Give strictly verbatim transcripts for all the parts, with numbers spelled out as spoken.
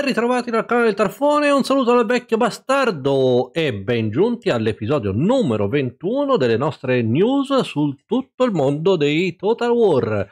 ben ritrovati dal canale del Tharfone, un saluto al vecchio bastardo e ben giunti all'episodio numero ventuno delle nostre news sul tutto il mondo dei Total War.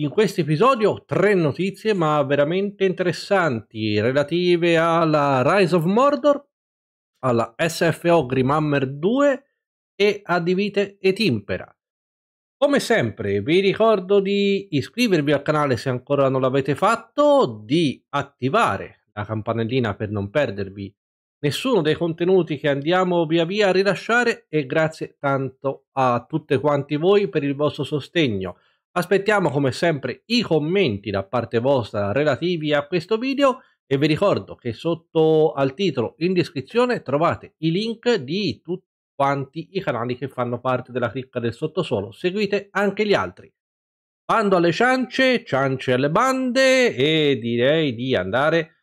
In questo episodio tre notizie ma veramente interessanti relative alla Rise of Mordor, alla S F O Grimhammer due e a Divide et Impera. Come sempre vi ricordo di iscrivervi al canale se ancora non l'avete fatto, di attivare la campanellina per non perdervi nessuno dei contenuti che andiamo via via a rilasciare e grazie tanto a tutti quanti voi per il vostro sostegno. Aspettiamo come sempre i commenti da parte vostra relativi a questo video e vi ricordo che sotto al titolo in descrizione trovate i link di tutti quanti i canali che fanno parte della cricca del sottosuolo, seguite anche gli altri. Bando alle ciance, ciance alle bande e direi di andare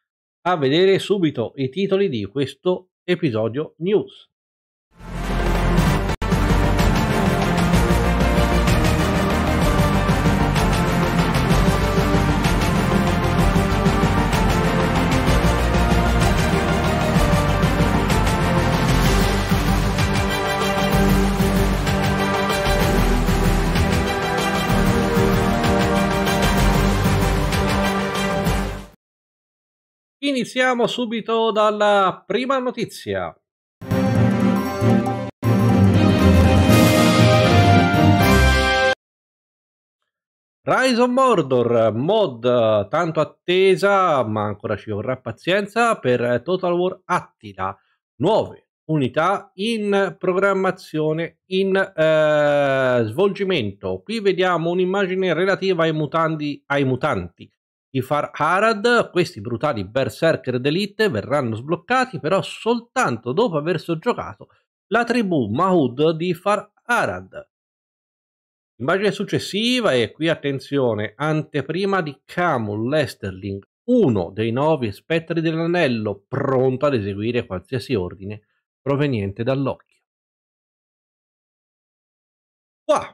a vedere subito i titoli di questo episodio news. Iniziamo subito dalla prima notizia. Rise of Mordor, mod tanto attesa, ma ancora ci vorrà pazienza, per Total War Attila. Nuove unità in programmazione, in eh, svolgimento. Qui vediamo un'immagine relativa ai, mutandi, ai mutanti. I Far Arad, questi brutali berserker d'elite, verranno sbloccati però soltanto dopo aver soggiogato la tribù Mahud di Far Arad. Immagine successiva e qui attenzione, anteprima di Camul Lesterling, uno dei nove spettri dell'anello, pronto ad eseguire qualsiasi ordine proveniente dall'occhio. Qua!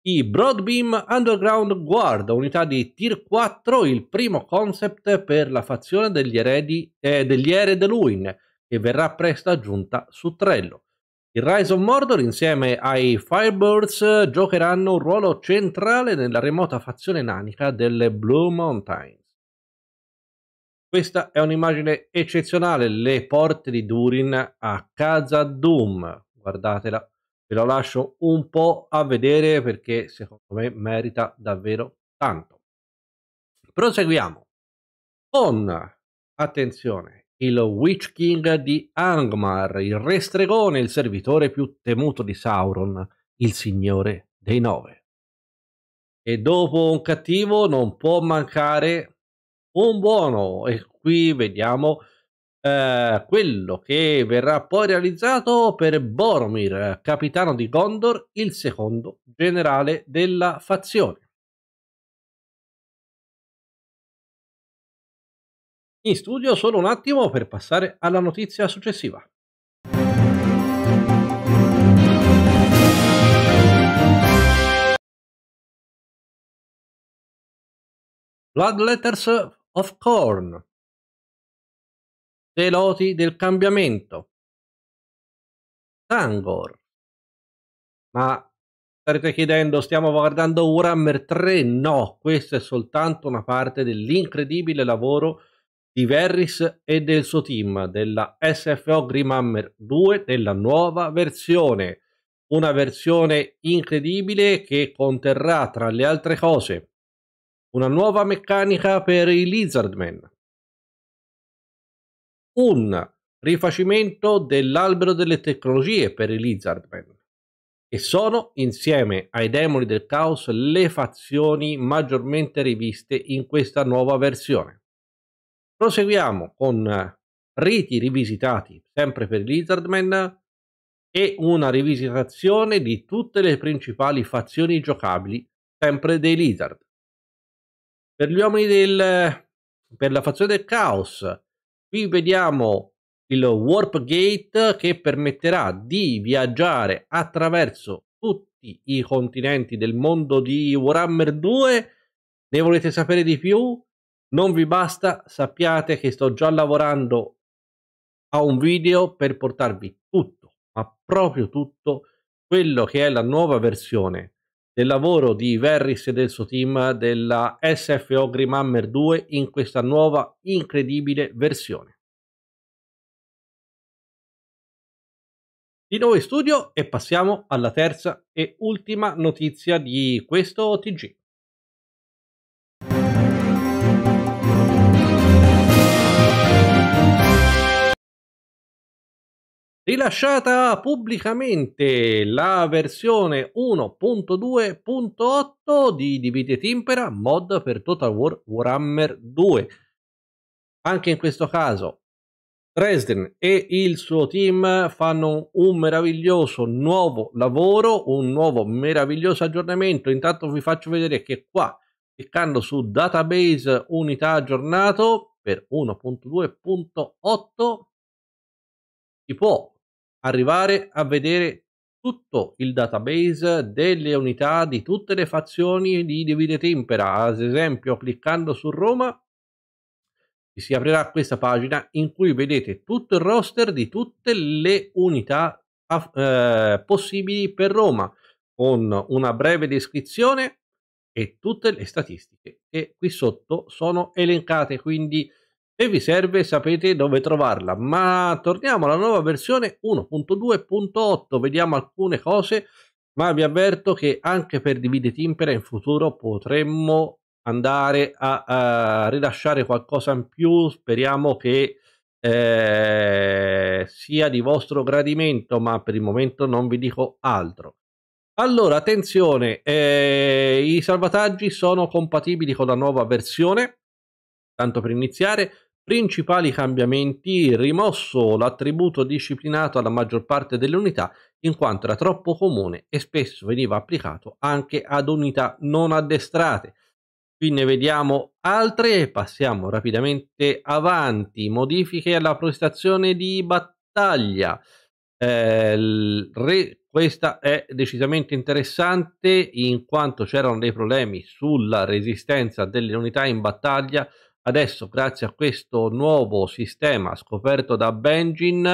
I Broadbeam Underground Guard, unità di Tier quattro, il primo concept per la fazione degli, eredi, eh, degli Ered Luin, che verrà presto aggiunta su Trello. Il Rise of Mordor, insieme ai Firebirds, giocheranno un ruolo centrale nella remota fazione nanica delle Blue Mountains. Questa è un'immagine eccezionale, le porte di Durin a Khazad-dûm, guardatela. Ve lo lascio un po' a vedere perché secondo me merita davvero tanto. Proseguiamo con, attenzione, il Witch King di Angmar, il re stregone, il servitore più temuto di Sauron, il signore dei nove. E dopo un cattivo non può mancare un buono e qui vediamo Uh, quello che verrà poi realizzato per Boromir, capitano di Gondor, il secondo generale della fazione. In studio solo un attimo per passare alla notizia successiva. Bloodletters of Khorne, dei loti del cambiamento. Tangor. Ma starete chiedendo, stiamo guardando Warhammer tre? No, questa è soltanto una parte dell'incredibile lavoro di Verris e del suo team, della S F O Grimhammer due, della nuova versione. Una versione incredibile che conterrà, tra le altre cose, una nuova meccanica per i Lizardmen, un rifacimento dell'albero delle tecnologie per i Lizardmen, che sono, insieme ai demoni del caos, le fazioni maggiormente riviste in questa nuova versione. Proseguiamo con riti rivisitati, sempre per i Lizardmen, e una rivisitazione di tutte le principali fazioni giocabili, sempre dei Lizard. Per gli uomini del... per la fazione del caos, qui vediamo il Warp Gate che permetterà di viaggiare attraverso tutti i continenti del mondo di Warhammer due. Ne volete sapere di più? non vi basta, sappiate che sto già lavorando a un video per portarvi tutto, ma proprio tutto, quello che è la nuova versione del lavoro di Verris e del suo team della S F O Grimhammer due in questa nuova incredibile versione. Di nuovo in studio e passiamo alla terza e ultima notizia di questo T G. Rilasciata pubblicamente la versione uno punto due punto otto di Divide et Impera, mod per Total War Warhammer due. Anche in questo caso Dresden e il suo team fanno un meraviglioso nuovo lavoro, un nuovo meraviglioso aggiornamento. Intanto vi faccio vedere che qua, cliccando su database unità aggiornato per uno punto due punto otto, si può arrivare a vedere tutto il database delle unità di tutte le fazioni di Divide et Impera. Ad esempio, cliccando su Roma, si aprirà questa pagina in cui vedete tutto il roster di tutte le unità eh, possibili per Roma, con una breve descrizione e tutte le statistiche che qui sotto sono elencate, quindi se vi serve sapete dove trovarla. Ma torniamo alla nuova versione uno punto due punto otto, vediamo alcune cose, ma vi avverto che anche per Divide et Impera in futuro potremmo andare a, a rilasciare qualcosa in più. Speriamo che eh, sia di vostro gradimento, ma per il momento non vi dico altro. Allora, attenzione, eh, i salvataggi sono compatibili con la nuova versione. Tanto per iniziare, principali cambiamenti: rimosso l'attributo disciplinato alla maggior parte delle unità, in quanto era troppo comune e spesso veniva applicato anche ad unità non addestrate. Qui ne vediamo altre e passiamo rapidamente avanti. Modifiche alla prestazione di battaglia. Eh, re, questa è decisamente interessante, in quanto c'erano dei problemi sulla resistenza delle unità in battaglia. Adesso, grazie a questo nuovo sistema scoperto da Benjin,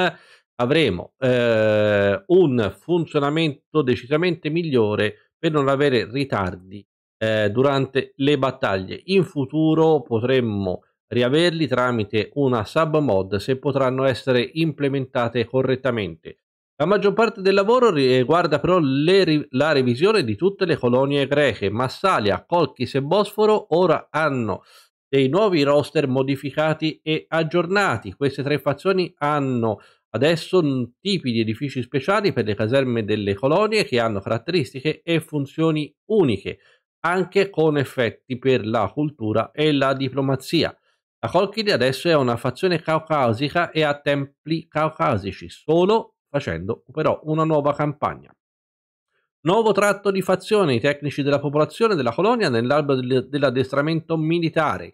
avremo eh, un funzionamento decisamente migliore per non avere ritardi durante le battaglie. In futuro potremmo riaverli tramite una sub mod se potranno essere implementate correttamente. La maggior parte del lavoro riguarda però le, la revisione di tutte le colonie greche. Massalia, Colchis e Bosforo ora hanno dei nuovi roster modificati e aggiornati. Queste tre fazioni hanno adesso tipi di edifici speciali per le caserme delle colonie che hanno caratteristiche e funzioni uniche, anche con effetti per la cultura e la diplomazia. La Colchide adesso è una fazione caucasica e ha templi caucasici, solo facendo però una nuova campagna. Nuovo tratto di fazione: i tecnici della popolazione della colonia nell'albero dell'addestramento militare.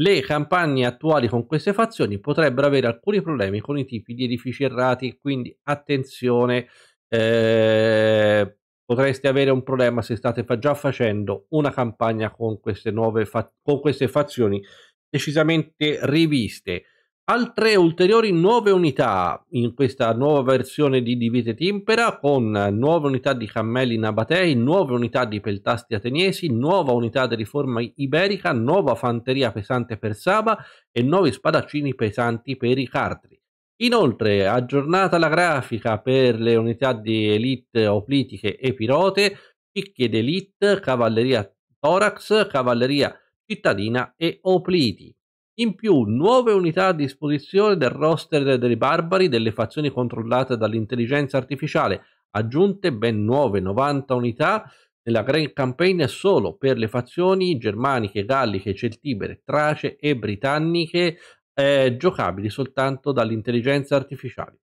Le campagne attuali con queste fazioni potrebbero avere alcuni problemi con i tipi di edifici errati, quindi attenzione, eh, potreste avere un problema se state già facendo una campagna con queste nuove con queste fazioni decisamente riviste. Altre ulteriori nuove unità in questa nuova versione di Divide et Impera, con nuove unità di cammelli nabatei, nuove unità di peltasti ateniesi, nuova unità di riforma iberica, nuova fanteria pesante per Saba e nuovi spadaccini pesanti per i Cartri. Inoltre, aggiornata la grafica per le unità di elite oplitiche e pirote, picche d'elite, cavalleria torax, cavalleria cittadina e opliti. In più, nuove unità a disposizione del roster dei barbari delle fazioni controllate dall'intelligenza artificiale, aggiunte ben nuove novanta unità nella Grand Campaign solo per le fazioni germaniche, galliche, celtibere, trace e britanniche, Eh, giocabili soltanto dall'intelligenza artificiale.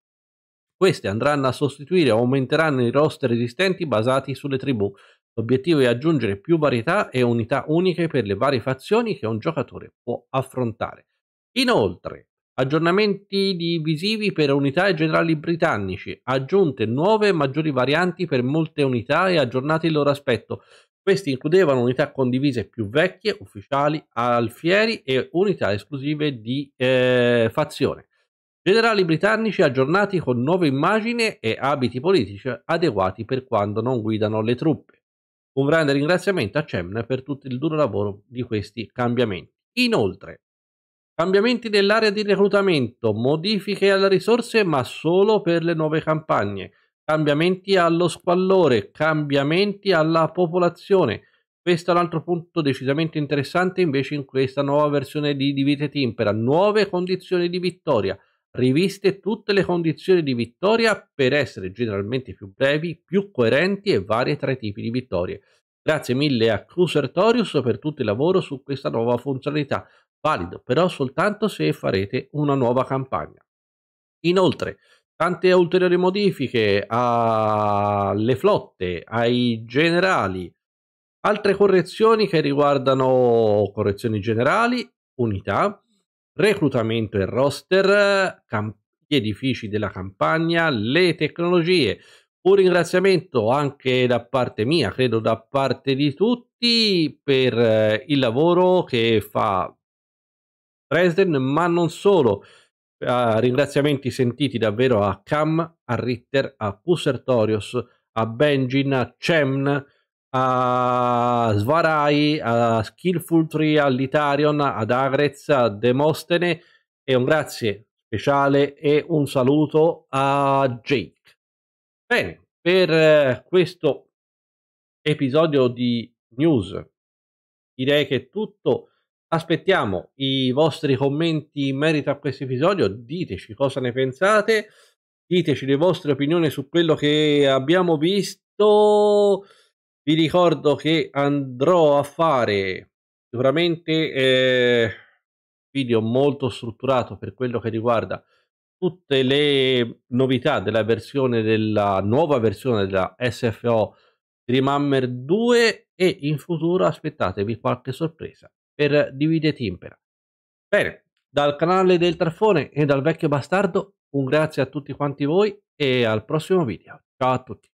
Queste andranno a sostituire o aumenteranno i roster esistenti basati sulle tribù. L'obiettivo è aggiungere più varietà e unità uniche per le varie fazioni che un giocatore può affrontare. Inoltre, aggiornamenti divisivi per unità e generali britannici, aggiunte nuove e maggiori varianti per molte unità e aggiornati il loro aspetto. Questi includevano unità condivise più vecchie, ufficiali, alfieri e unità esclusive di eh, fazione. Generali britannici aggiornati con nuove immagini e abiti politici adeguati per quando non guidano le truppe. Un grande ringraziamento a Cem per tutto il duro lavoro di questi cambiamenti. Inoltre, cambiamenti nell'area di reclutamento, modifiche alle risorse ma solo per le nuove campagne, cambiamenti allo squallore, cambiamenti alla popolazione. Questo è un altro punto decisamente interessante invece in questa nuova versione di Divide et Impera. Nuove condizioni di vittoria, riviste tutte le condizioni di vittoria per essere generalmente più brevi, più coerenti e varie tra i tipi di vittorie. Grazie mille a Crusertorius per tutto il lavoro su questa nuova funzionalità, valido però soltanto se farete una nuova campagna. Inoltre, tante ulteriori modifiche alle flotte, ai generali, altre correzioni che riguardano correzioni generali, unità, reclutamento e roster, gli edifici della campagna, le tecnologie. Un ringraziamento anche da parte mia, credo da parte di tutti, per il lavoro che fa Presden, ma non solo. Uh, ringraziamenti sentiti davvero a Cam, a Ritter, a Pusertorius, a Benjin, a Cem, a Svarai, a Skillful Tree, a Litarion, ad Agrez, a Demostene, e un grazie speciale e un saluto a Jake. Bene, per questo episodio di news direi che è tutto. Aspettiamo i vostri commenti in merito a questo episodio, diteci cosa ne pensate, diteci le vostre opinioni su quello che abbiamo visto. Vi ricordo che andrò a fare sicuramente eh, video molto strutturato per quello che riguarda tutte le novità della versione della nuova versione della S F O Grimhammer due, e in futuro aspettatevi qualche sorpresa per Divide et Impera. Bene, dal canale del Tharfone e dal vecchio bastardo un grazie a tutti quanti voi e al prossimo video. Ciao a tutti.